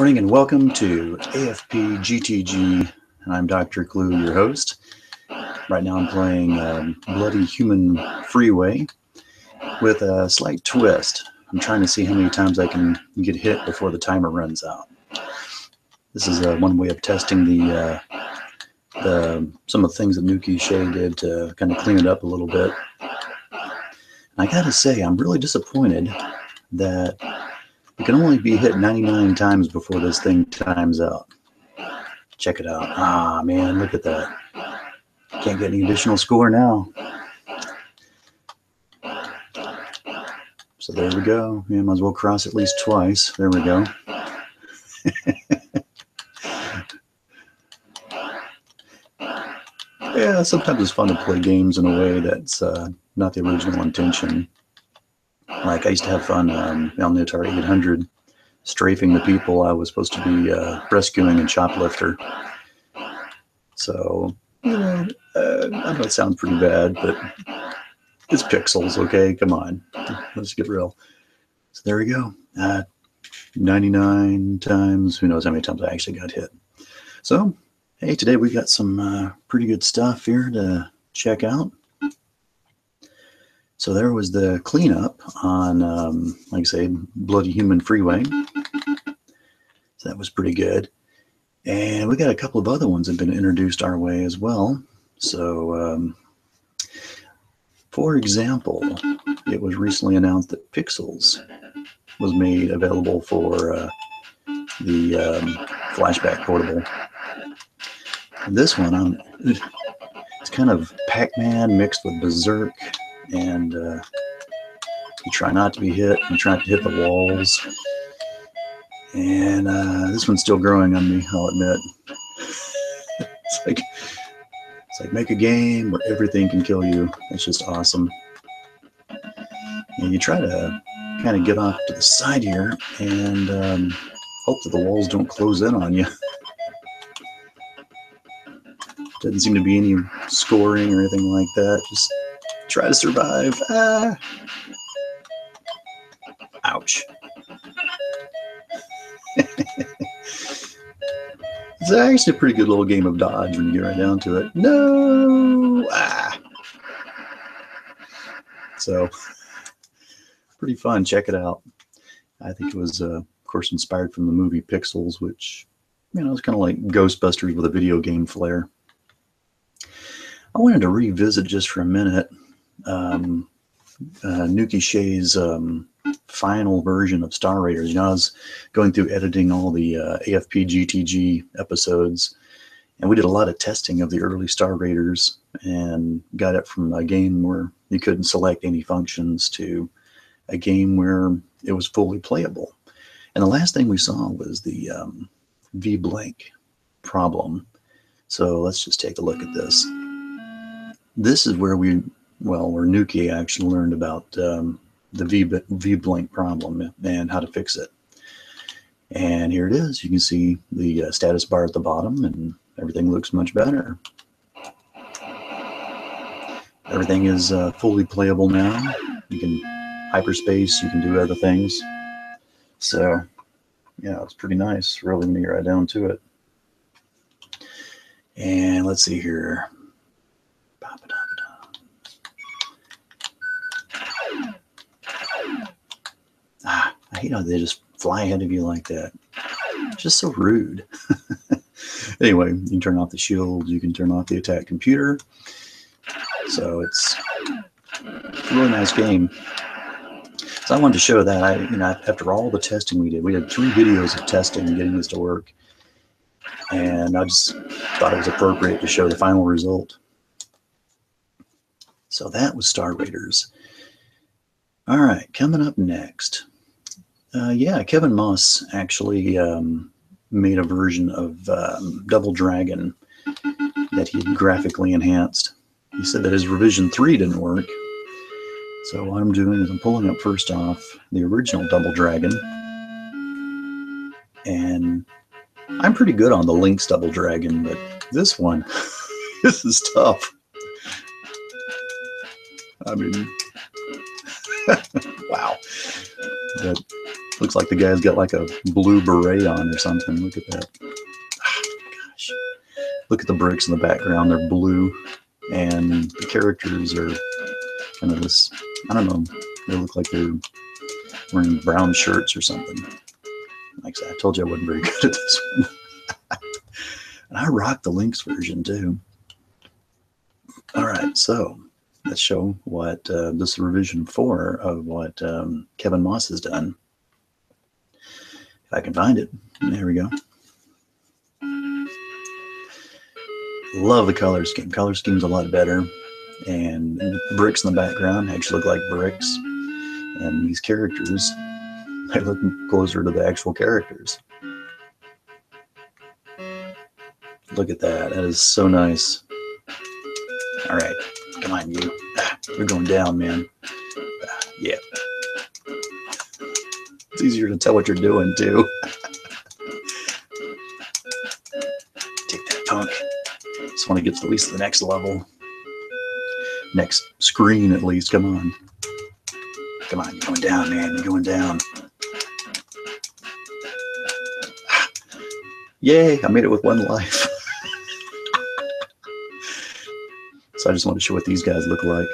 morning and welcome to AFP GTG. I'm Dr. Clu, your host. Right now I'm playing Bloody Human Freeway with a slight twist. I'm trying to see how many times I can get hit before the timer runs out. This is one way of testing some of the things that Nuki Shea did to kind of clean it up a little bit. And I gotta say, I'm really disappointed that you can only be hit 99 times before this thing times out. Check it out. Ah, man, look at that. Can't get any additional score now. So there we go. Yeah, might as well cross at least twice. There we go. Yeah, sometimes it's fun to play games in a way that's not the original intention. Like, I used to have fun on the Atari 800 strafing the people I was supposed to be rescuing in Choplifter. So, you know, I know it sounds pretty bad, but it's Pixels, okay? Come on. Let's get real. So there we go. 99 times. Who knows how many times I actually got hit. So, hey, today we got some pretty good stuff here to check out. So there was the cleanup on, like I say, Bloody Human Freeway. So that was pretty good. And we got a couple of other ones that have been introduced our way as well. So, for example, it was recently announced that Pixels was made available for the Flashback Portable. And this one, it's kind of Pac-Man mixed with Berserk. And you try not to be hit, you try not to hit the walls. And this one's still growing on me, I'll admit. It's like make a game where everything can kill you. It's just awesome. And you try to kind of get off to the side here and hope that the walls don't close in on you. Doesn't seem to be any scoring or anything like that. Just try to survive. Ah. Ouch. It's actually a pretty good little game of dodge when you get right down to it. No. Ah. So, pretty fun. Check it out. I think it was, of course, inspired from the movie Pixels, which, you know, it's kind of like Ghostbusters with a video game flair. I wanted to revisit just for a minute Nuki Shea's final version of Star Raiders. You know, I was going through editing all the AFP GTG episodes, and we did a lot of testing of the early Star Raiders and got it from a game where you couldn't select any functions to a game where it was fully playable. And the last thing we saw was the V-blank problem. So let's just take a look at this. This is where where Nuki actually learned about the V-blank problem and how to fix it. And here it is. You can see the status bar at the bottom, and everything looks much better. Everything is fully playable now. You can hyperspace. You can do other things. So, yeah, it's pretty nice. Really neat right down to it. And let's see here. Ah, I hate how they just fly ahead of you like that. It's just so rude. Anyway, you can turn off the shield. You can turn off the attack computer. So it's a really nice game. So I wanted to show that. After all the testing we did 3 videos of testing and getting this to work. And I just thought it was appropriate to show the final result. So that was Star Raiders. All right, coming up next. Yeah, Kevin Moss actually made a version of Double Dragon that he graphically enhanced. He said that his revision 3 didn't work. So what I'm doing is I'm pulling up first off the original Double Dragon. And I'm pretty good on the Lynx Double Dragon, but this one, this is tough. I mean, wow. But Looks like the guy's got like a blue beret on or something. Look at that. Oh, gosh. Look at the bricks in the background. They're blue. And the characters are kind of this, I don't know, they look like they're wearing brown shirts or something. Like I said, I told you I wasn't very good at this one. And I rocked the Lynx version too. All right, so let's show what this revision 4 of what Kevin Moss has done. If I can find it, there we go. Love the color scheme. Color scheme's a lot better. And bricks in the background actually look like bricks. And these characters, they look closer to the actual characters. Look at that. That is so nice. All right. Come on, you. You're going down, man. Yeah. It's easier to tell what you're doing, too. Take that, punk. Just want to get to at least the next level. Next screen, at least. Come on. Come on. You're going down, man. You're going down. Yay. I made it with one life. So I just want to show what these guys look like.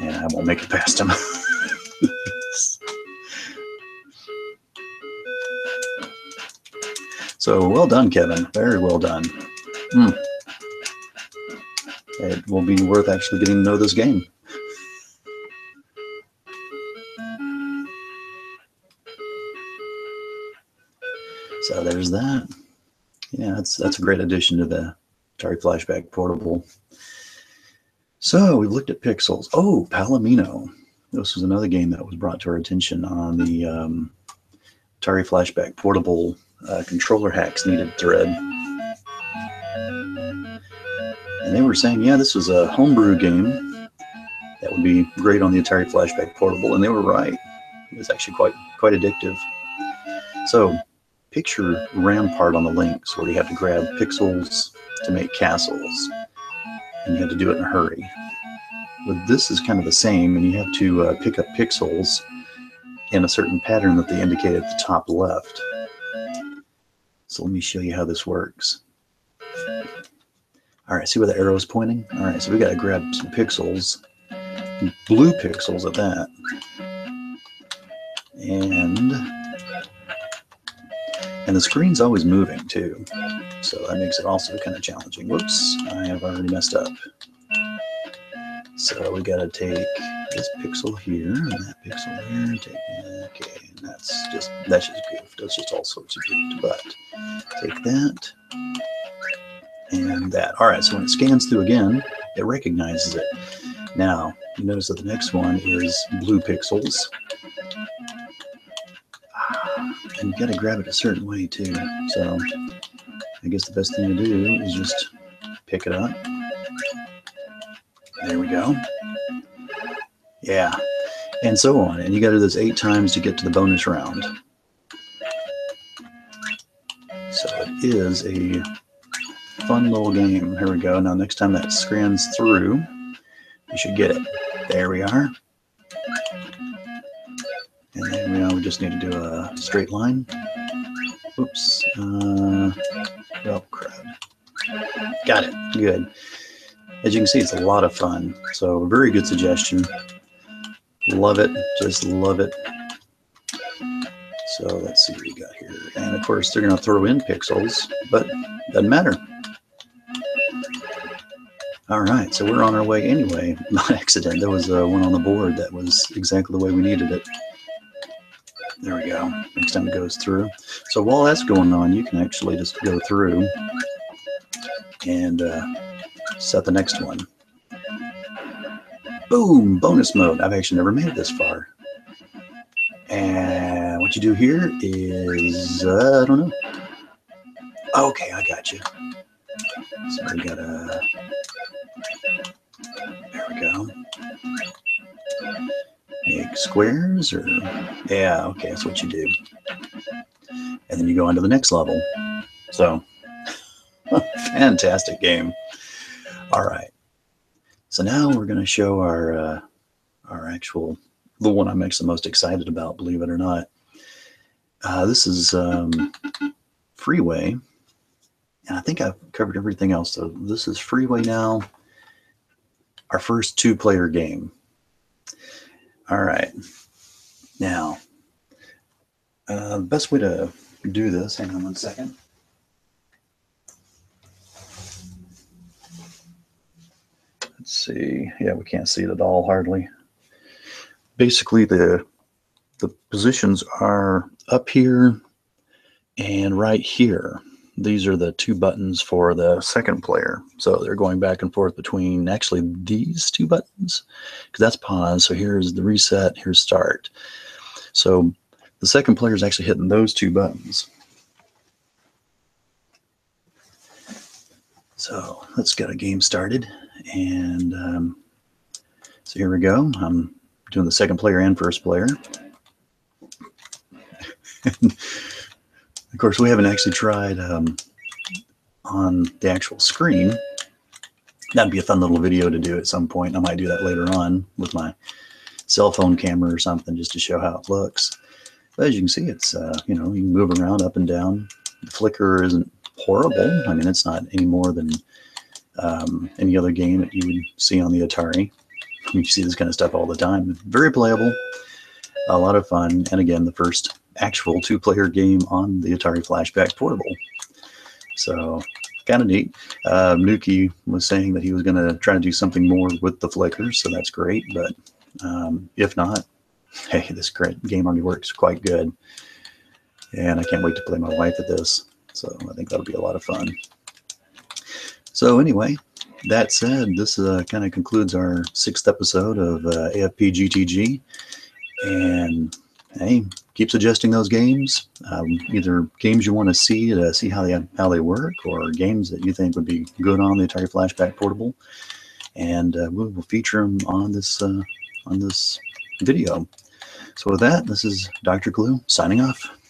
And I won't make it past them. So well done, Kevin. Very well done. It will be worth actually getting to know this game. So there's that. Yeah, that's a great addition to the Atari Flashback Portable. So we looked at Pixels. Oh, Palomino. This was another game that was brought to our attention on the Atari Flashback Portable controller hacks needed thread. And they were saying, yeah, this was a homebrew game that would be great on the Atari Flashback Portable. And they were right. It was actually quite addictive. So picture Rampart on the Lynx, where you have to grab pixels to make castles, and you have to do it in a hurry. But this is kind of the same, and you have to pick up pixels in a certain pattern that they indicate at the top left. So let me show you how this works. All right, see where the arrow is pointing? All right, so we got to grab some pixels, blue pixels at that, and the screen's always moving too. So that makes it also kind of challenging. Whoops, I have already messed up. So we gotta take this pixel here and that pixel here. Okay, and that's just goofed. That's just all sorts of goofed. But take that and that. All right, so when it scans through again, it recognizes it. Now, you notice that the next one is blue pixels. And you gotta grab it a certain way too. So I guess the best thing to do is just pick it up. There we go. Yeah, and so on. And you got to do this 8 times to get to the bonus round. So it is a fun little game. Here we go. Now next time that scans through, you should get it. There we are. And then we just need to do a straight line. Oops. Oh, crap. Got it. Good. As you can see, it's a lot of fun. So, very good suggestion. Love it. Just love it. So, let's see what we got here. And, of course, they're going to throw in pixels, but doesn't matter. All right. So, we're on our way anyway. Not accident. There was one on the board that was exactly the way we needed it. There we go. Next time it goes through. So while that's going on, you can actually just go through and set the next one. Boom! Bonus mode. I've actually never made it this far. And what you do here is, I don't know. Okay, I got you. So we got a... There we go. Make squares or, yeah, okay, that's what you do. And then you go on to the next level. So, fantastic game. All right. So now we're going to show our actual the one I'm actually most excited about, believe it or not. This is Freeway, and I think I've covered everything else. So this is Freeway now, our first two-player game. All right, now the best way to do this, hang on one second. Let's see, yeah, we can't see it at all, hardly. Basically, the positions are up here and right here. These are the two buttons for the second player. So they're going back and forth between actually these two buttons, because that's pause. So here's the reset, here's start. So the second player is actually hitting those two buttons. So let's get a game started. And so here we go. I'm doing the second player and first player. Of course, we haven't actually tried on the actual screen. That'd be a fun little video to do at some point. I might do that later on with my cell phone camera or something, just to show how it looks. But as you can see, it's you know, you can move around up and down. The flicker isn't horrible. I mean, it's not any more than any other game that you would see on the Atari. You see this kind of stuff all the time. Very playable, a lot of fun, and again, the first actual two-player game on the Atari Flashback Portable. So kind of neat. Nuki was saying that he was going to try to do something more with the flickers, so that's great. But if not, hey, this great game already works quite good. And I can't wait to play my wife at this. So I think that'll be a lot of fun. So anyway, that said, this kind of concludes our 6th episode of AFP GTG. And hey, keep suggesting those games, either games you want to see how they work, or games that you think would be good on the Atari Flashback Portable, and we will feature them on this video. So with that, this is Dr. Clu signing off.